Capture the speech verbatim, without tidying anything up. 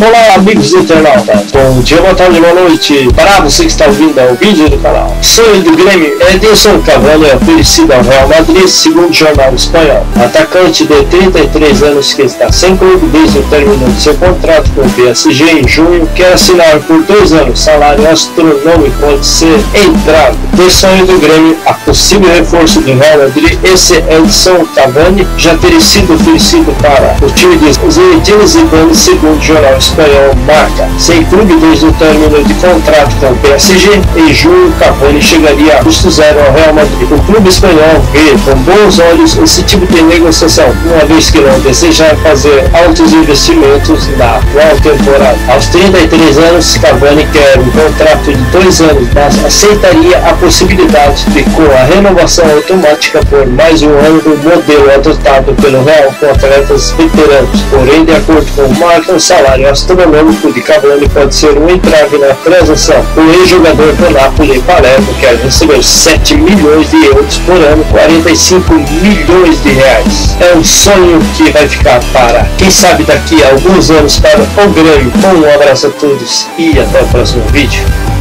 Olá, amigos internautas, bom dia, boa tarde, boa noite para você que está ouvindo ao vídeo do canal. Sonho do Grêmio, Edinson Cavani é oferecido ao Real Madrid, segundo o jornal espanhol. Atacante de trinta e três anos que está sem clube desde o término de seu contrato com o P S G em junho, quer assinar por dois anos, salário astronômico pode ser entrado. Do sonho do Grêmio, a possível reforço do Real Madrid, esse Edinson Cavani já teria sido oferecido para o time de Zidane, segundo o jornal espanhol. espanhol Marca. Sem clube desde o término de contrato com o P S G, em junho Cavani chegaria a custo zero ao Real Madrid. O clube espanhol vê com bons olhos esse tipo de negociação, uma vez que não desejar fazer altos investimentos na atual temporada. Aos trinta e três anos, Cavani quer um contrato de dois anos, mas aceitaria a possibilidade de, com a renovação automática por mais um ano do modelo adotado pelo Real com atletas veteranos. Porém, de acordo com Marca, o salário astronômico de Cavani pode ser um entrave na transação. O ex-jogador do Nápoles e Palermo quer receber sete milhões de euros por ano, quarenta e cinco milhões de reais. É um sonho que vai ficar para, quem sabe, daqui a alguns anos para o Grêmio. Um abraço a todos e até o próximo vídeo.